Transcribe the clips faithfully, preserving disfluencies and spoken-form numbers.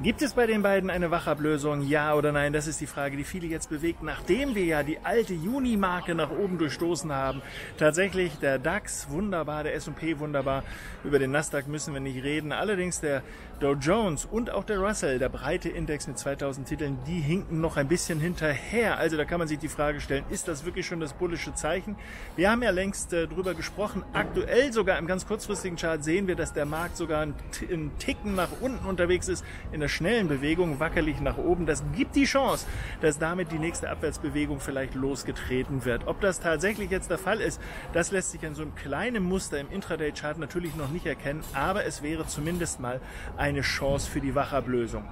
Gibt es bei den beiden eine Wachablösung, ja oder nein? Das ist die Frage, die viele jetzt bewegt, nachdem wir ja die alte Juni-Marke nach oben durchstoßen haben. Tatsächlich der DAX wunderbar, der S und P wunderbar, über den Nasdaq müssen wir nicht reden. Allerdings der Dow Jones und auch der Russell, der breite Index mit zweitausend Titeln, die hinken noch ein bisschen hinterher. Also da kann man sich die Frage stellen, ist das wirklich schon das bullische Zeichen? Wir haben ja längst äh, drüber gesprochen. Aktuell sogar im ganz kurzfristigen Chart sehen wir, dass der Markt sogar einen, einen Ticken nach unten unterwegs ist, in der schnellen Bewegung wackelig nach oben. Das gibt die Chance, dass damit die nächste Abwärtsbewegung vielleicht losgetreten wird. Ob das tatsächlich jetzt der Fall ist, das lässt sich an so einem kleinen Muster im Intraday-Chart natürlich noch nicht erkennen, aber es wäre zumindest mal eine Chance für die Wachablösung.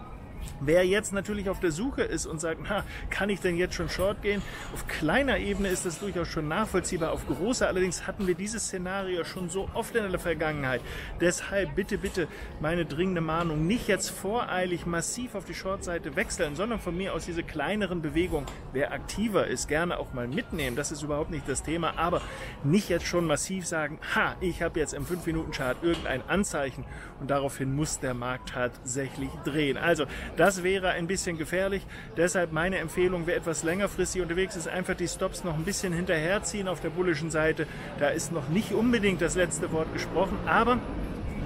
Wer jetzt natürlich auf der Suche ist und sagt, na, kann ich denn jetzt schon short gehen? Auf kleiner Ebene ist das durchaus schon nachvollziehbar, auf großer allerdings hatten wir dieses Szenario schon so oft in der Vergangenheit. Deshalb bitte, bitte meine dringende Mahnung, nicht jetzt voreilig massiv auf die Short-Seite wechseln, sondern von mir aus diese kleineren Bewegungen, wer aktiver ist, gerne auch mal mitnehmen. Das ist überhaupt nicht das Thema, aber nicht jetzt schon massiv sagen, ha, ich habe jetzt im fünf Minuten Chart irgendein Anzeichen und daraufhin muss der Markt tatsächlich drehen. Also, das wäre ein bisschen gefährlich. Deshalb meine Empfehlung, wer etwas längerfristig unterwegs ist, einfach die Stops noch ein bisschen hinterherziehen auf der bullischen Seite. Da ist noch nicht unbedingt das letzte Wort gesprochen, aber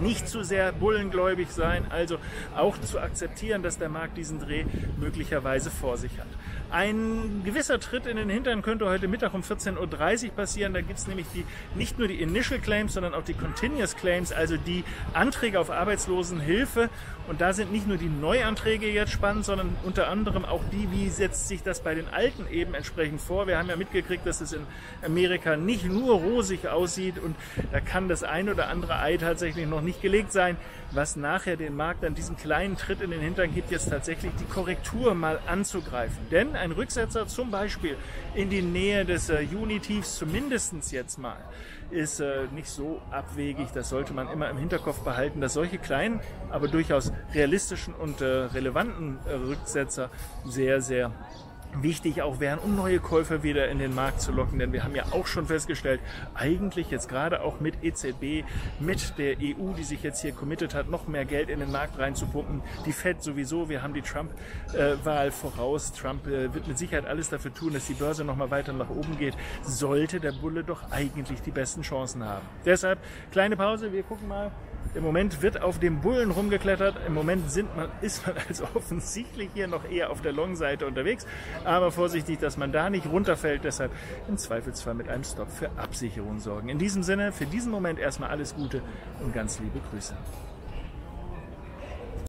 nicht zu sehr bullengläubig sein, also auch zu akzeptieren, dass der Markt diesen Dreh möglicherweise vor sich hat. Ein gewisser Tritt in den Hintern könnte heute Mittag um vierzehn Uhr dreißig passieren. Da gibt es nämlich die, nicht nur die Initial Claims, sondern auch die Continuous Claims, also die Anträge auf Arbeitslosenhilfe. Und da sind nicht nur die Neuanträge jetzt spannend, sondern unter anderem auch die, wie setzt sich das bei den Alten eben entsprechend vor. Wir haben ja mitgekriegt, dass es in Amerika nicht nur rosig aussieht und da kann das ein oder andere Ei tatsächlich noch nicht gelegt sein, was nachher den Markt an diesem kleinen Tritt in den Hintern gibt, jetzt tatsächlich die Korrektur mal anzugreifen. Denn ein Rücksetzer zum Beispiel in die Nähe des äh, Juni-Tiefs, zumindest jetzt mal, ist äh, nicht so abwegig. Das sollte man immer im Hinterkopf behalten, dass solche kleinen, aber durchaus realistischen und äh, relevanten äh, Rücksetzer sehr, sehr wichtig auch wären, um neue Käufer wieder in den Markt zu locken, denn wir haben ja auch schon festgestellt, eigentlich jetzt gerade auch mit E Z B, mit der E U, die sich jetzt hier committed hat, noch mehr Geld in den Markt reinzupumpen, die Fed sowieso, wir haben die Trump-Wahl voraus, Trump wird mit Sicherheit alles dafür tun, dass die Börse nochmal weiter nach oben geht, sollte der Bulle doch eigentlich die besten Chancen haben. Deshalb, kleine Pause, wir gucken mal. Im Moment wird auf dem Bullen rumgeklettert, im Moment sind man, ist man also offensichtlich hier noch eher auf der Long-Seite unterwegs, aber vorsichtig, dass man da nicht runterfällt, deshalb im Zweifelsfall mit einem Stop für Absicherung sorgen. In diesem Sinne, für diesen Moment erstmal alles Gute und ganz liebe Grüße.